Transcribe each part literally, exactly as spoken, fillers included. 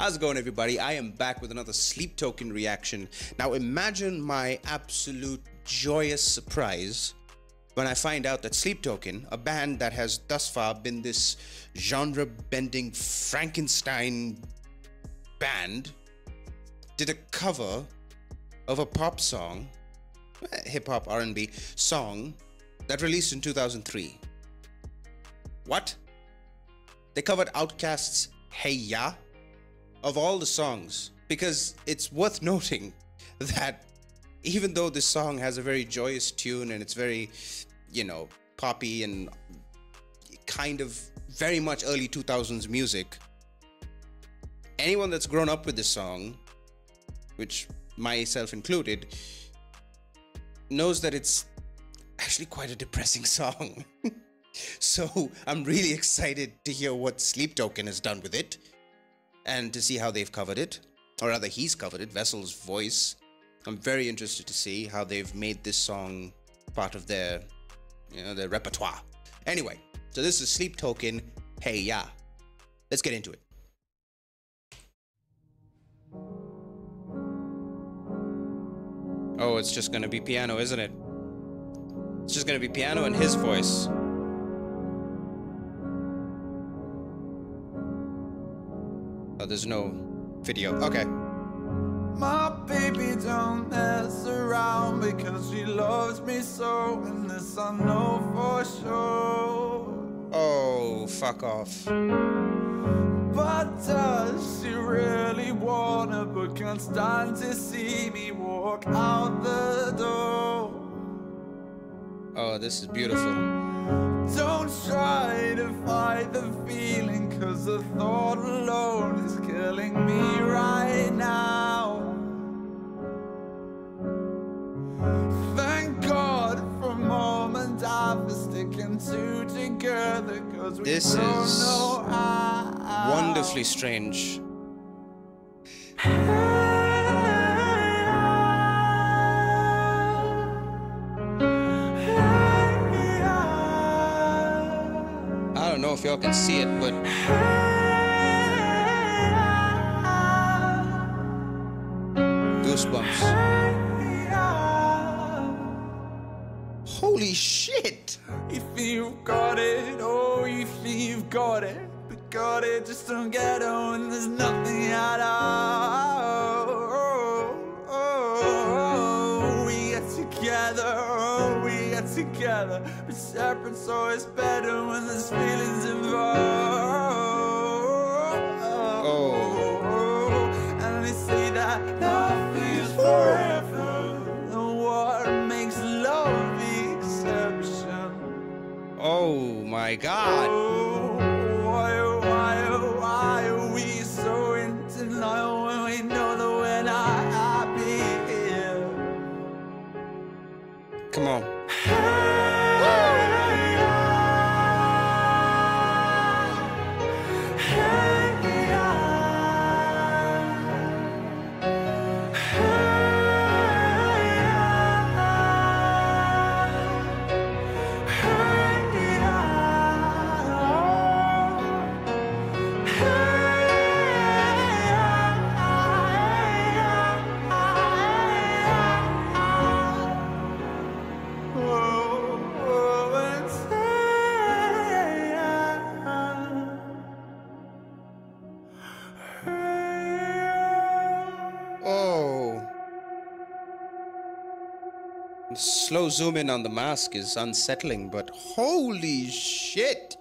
How's it going, everybody? I am back with another Sleep Token reaction. Now imagine my absolute joyous surprise when I find out that Sleep Token, a band that has thus far been this genre-bending Frankenstein band, did a cover of a pop song, hip-hop R and B song, that released in two thousand three. What? They covered Outkast's Hey Ya! Of all the songs, because it's worth noting that even though this song has a very joyous tune and it's very, you know, poppy and kind of very much early two thousands music, anyone that's grown up with this song, which myself included, knows that it's actually quite a depressing song. So I'm really excited to hear what Sleep Token has done with it and to see how they've covered it, or rather he's covered it, Vessel's voice. I'm very interested to see how they've made this song part of their, you know, their repertoire. Anyway, so this is Sleep Token, Hey Ya! Let's get into it. Oh, it's just gonna be piano, isn't it? It's just gonna be piano and his voice. Oh, there's no video. Okay. My baby don't mess around because she loves me so, and this I know for sure. Oh, fuck off. But does she really wanna, but can't stand to see me walk out the door? Oh, this is beautiful. Don't try to fight the feeling, cause the thought alone is killing me right now. Thank God for a moment after sticking two together, cause we this don't is know how. Wonderfully strange. I don't know if y'all can see it, but goosebumps. Holy shit! If you've got it, oh, if you've got it, but got it just don't get on, and there's nothing at all. Oh, oh, oh, oh, we get together, oh, we get together, but separate, so it's better when there's feelings involved. Oh. And they say that love is forever, and what makes love the exception? Oh my God. Oh, why, why, why are we so in denial when we know that we're not happy here? Come on. The slow zoom in on the mask is unsettling, but holy shit!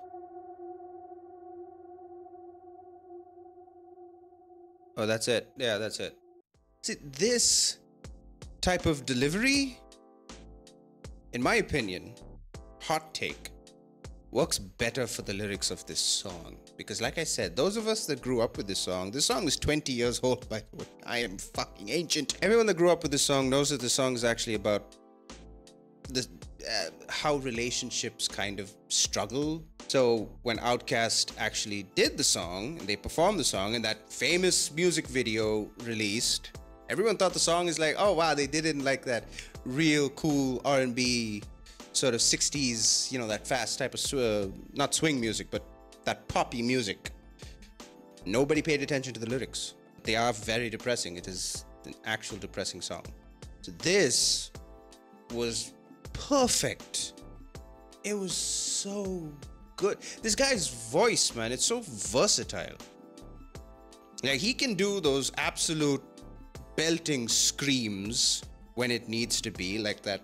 Oh, that's it. Yeah, that's it. See, this type of delivery, in my opinion, hot take, works better for the lyrics of this song. Because like I said, those of us that grew up with this song, this song is twenty years old, by the way. I am fucking ancient. Everyone that grew up with this song knows that the song is actually about The, uh, how relationships kind of struggle. So when Outkast actually did the song, and they performed the song, and that famous music video released, everyone thought the song is like, oh wow, they did it in like that real cool R and B sort of sixties, you know, that fast type of, sw uh, not swing music, but that poppy music. Nobody paid attention to the lyrics. They are very depressing. It is an actual depressing song. So this was perfect. It was so good. This guy's voice, man, it's so versatile. Like, he can do those absolute belting screams when it needs to be, like that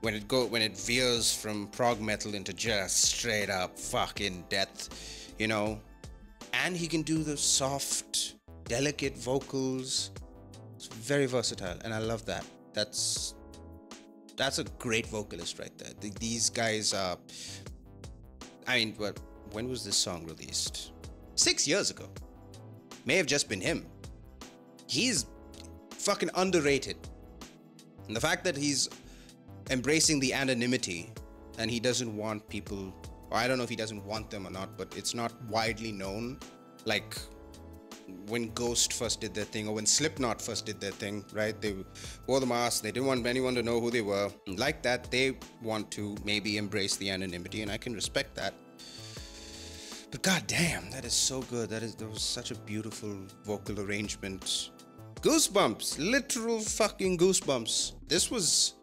when it go when it veers from prog metal into just straight up fucking death, you know. And he can do the soft, delicate vocals. It's very versatile, and I love that. That's that's a great vocalist right there. The, these guys are. I mean, what? When was this song released? Six years ago. May have just been him. He's fucking underrated, and the fact that he's embracing the anonymity, and he doesn't want people. Or I don't know if he doesn't want them or not, but it's not widely known. Like when Ghost first did their thing, or when Slipknot first did their thing, right? They wore the mask, they didn't want anyone to know who they were. And like that, they want to maybe embrace the anonymity, and I can respect that. But goddamn, that is so good. That is, there was such a beautiful vocal arrangement. Goosebumps, literal fucking goosebumps. This was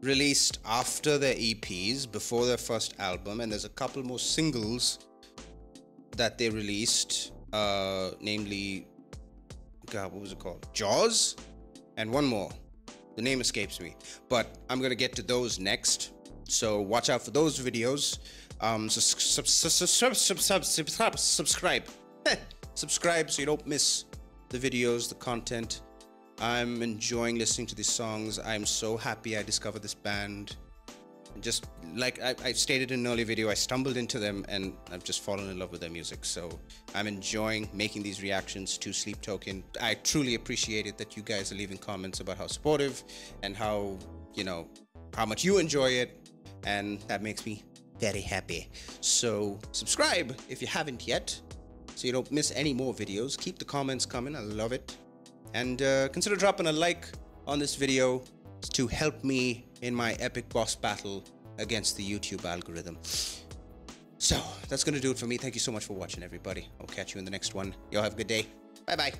released after their E Ps, before their first album, and there's a couple more singles that they released. Uh, namely, God, what was it called? Jaws, and one more. The name escapes me, but I'm gonna get to those next. So watch out for those videos. Um, so sub sub sub sub sub sub subscribe, subscribe so you don't miss the videos, the content. I'm enjoying listening to these songs. I'm so happy I discovered this band. Just like I, I stated in an earlier video, I stumbled into them and I've just fallen in love with their music. So I'm enjoying making these reactions to Sleep Token. I truly appreciate it that you guys are leaving comments about how supportive and how, you know, how much you enjoy it. And that makes me very happy. So subscribe if you haven't yet, so you don't miss any more videos. Keep the comments coming. I love it. And uh, consider dropping a like on this video to help me in my epic boss battle against the YouTube algorithm. So that's gonna do it for me. Thank you so much for watching, everybody. I'll catch you in the next one. Y'all have a good day. Bye bye.